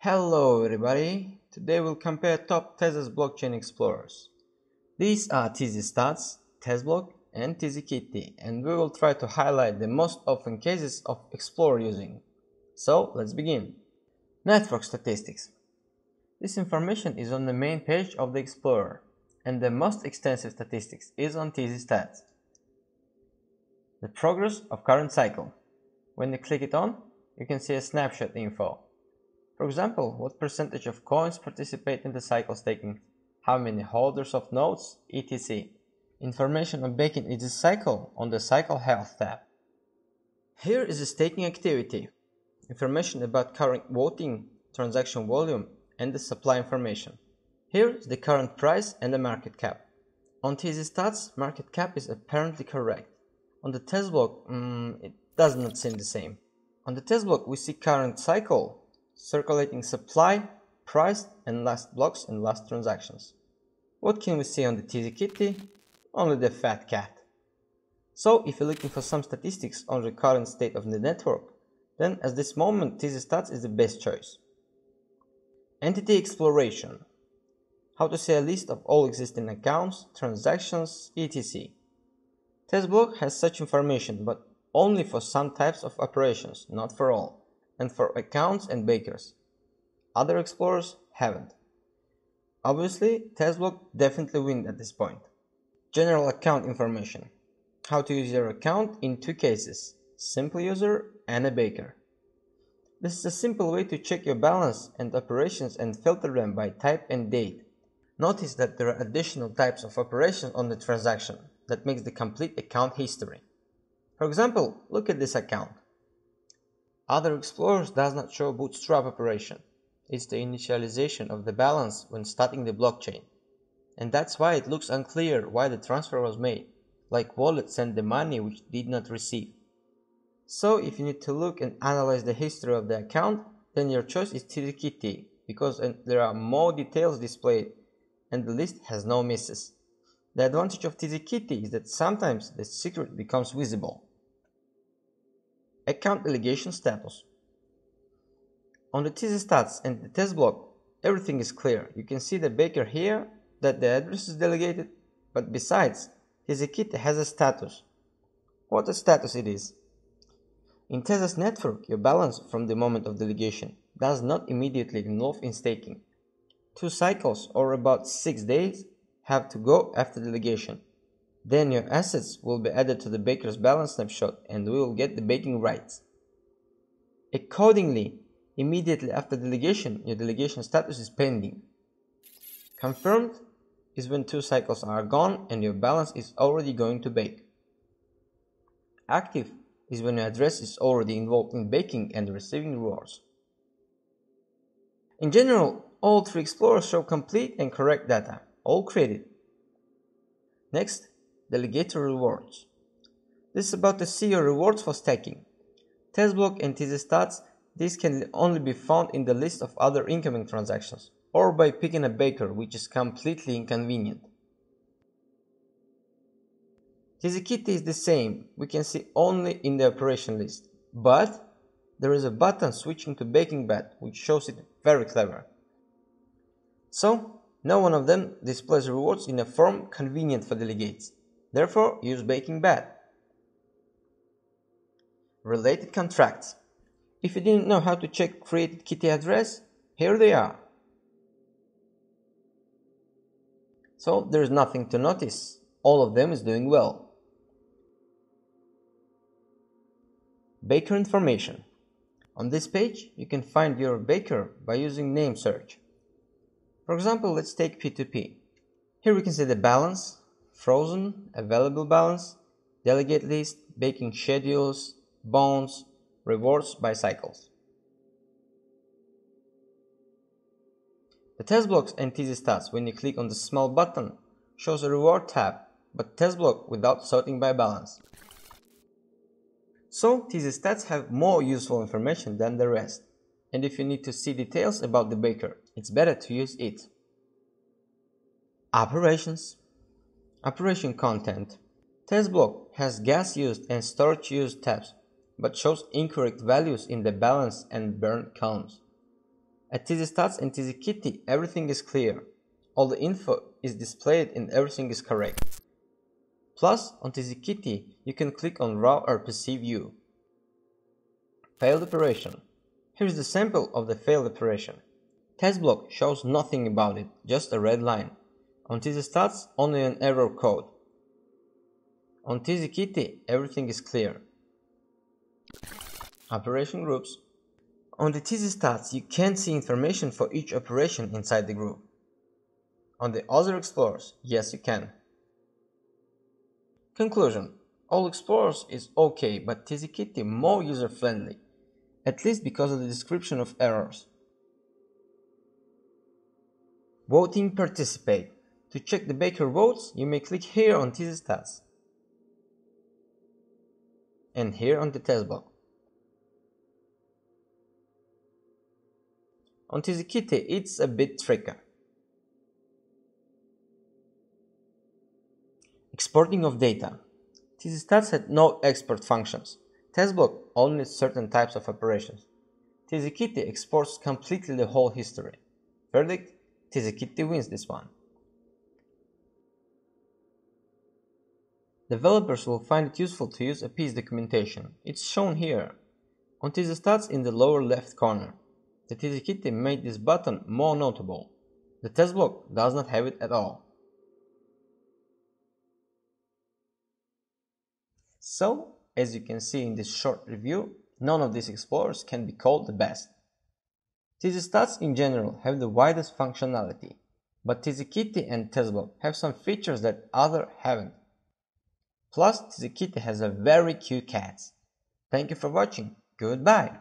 Hello everybody, today we'll compare top Tezos blockchain explorers. These are TzStats, TezBlock and TzKT, and we will try to highlight the most often cases of explorer using. So let's begin. Network statistics. This information is on the main page of the explorer, and the most extensive statistics is on TzStats. The progress of current cycle. When you click it on, you can see a snapshot info. For example, what percentage of coins participate in the cycle staking, how many holders of nodes, etc. Information on baking is the cycle on the cycle health tab. Here is the staking activity, information about current voting, transaction volume and the supply information. Here is the current price and the market cap. On TzStats, market cap is apparently correct. On the TezBlock, it does not seem the same. On the TezBlock we see current cycle, circulating supply, price and last blocks and last transactions. What can we see on the TzKT? Only the fat cat. So if you're looking for some statistics on the current state of the network, then at this moment TzStats is the best choice. Entity exploration. How to see a list of all existing accounts, transactions, etc. TezBlock has such information, but only for some types of operations, not for all, and for accounts and bakers. Other explorers haven't. Obviously, TezBlock definitely wins at this point. General account information. How to use your account in two cases, simple user and a baker. This is a simple way to check your balance and operations and filter them by type and date. Notice that there are additional types of operations on the transaction that makes the complete account history. For example, look at this account. Other explorers does not show bootstrap operation. It's the initialization of the balance when starting the blockchain. And that's why it looks unclear why the transfer was made, like wallet sent the money which did not receive. So if you need to look and analyze the history of the account, then your choice is TzKT, because there are more details displayed and the list has no misses. The advantage of TzKT is that sometimes the secret becomes visible. Account delegation status. On the TzStats and the TezBlock, everything is clear. You can see the baker here, that the address is delegated, but besides, TzKT has a status. What a status it is! In Tezos network, your balance from the moment of delegation does not immediately involve in staking. 2 cycles, or about 6 days, have to go after delegation. Then your assets will be added to the baker's balance snapshot and we will get the baking rights. Accordingly, immediately after delegation, your delegation status is pending. Confirmed is when 2 cycles are gone and your balance is already going to bake. Active is when your address is already involved in baking and receiving rewards. In general, all 3 explorers show complete and correct data, all credit. Next, delegate your rewards. This is about to see your rewards for stacking. TezBlock and TzStats, these can only be found in the list of other incoming transactions, or by picking a baker, which is completely inconvenient. TzKT is the same, we can see only in the operation list, but there is a button switching to Baking Bad, which shows it very clever. So, no one of them displays rewards in a form convenient for delegates, therefore use Baking Bad. Related contracts. If you didn't know how to check created KT address, here they are. So there is nothing to notice, all of them is doing well. Baker information. On this page you can find your baker by using name search. For example, let's take P2P. Here we can see the balance, frozen, available balance, delegate list, baking schedules, bones, rewards by cycles. The TezBlock and TzStats, when you click on the small button, shows a reward tab, but TezBlock without sorting by balance. So TzStats have more useful information than the rest, and if you need to see details about the baker, it's better to use it. Operations. Operation content. TezBlock has gas used and storage used tabs, but shows incorrect values in the balance and burn columns. At TzStats and TzKT, everything is clear. All the info is displayed and everything is correct. Plus, on TzKT, you can click on Raw RPC View. Failed operation. Here's the sample of the failed operation. TezBlock shows nothing about it, just a red line. On TzStats, only an error code. On TzKT, everything is clear. Operation groups. On the TzStats, you can't see information for each operation inside the group. On the other explorers, yes you can. Conclusion. All explorers is okay, but TzKT more user-friendly, at least because of the description of errors. Voting participate. To check the baker votes, you may click here on TzStats and here on the TezBlock. On TzKT, it's a bit tricky. Exporting of data. TzStats had no export functions. TezBlock only certain types of operations. TzKT exports completely the whole history. Verdict? TzKT wins this one. Developers will find it useful to use a piece documentation. It's shown here. On TzStats in the lower left corner. The TzKT made this button more notable. The TezBlock does not have it at all. So, as you can see in this short review, none of these explorers can be called the best. TzStats in general have the widest functionality, but TzKT and TezBlock have some features that others haven't. Plus, TzKT has a very cute cat. Thank you for watching. Goodbye!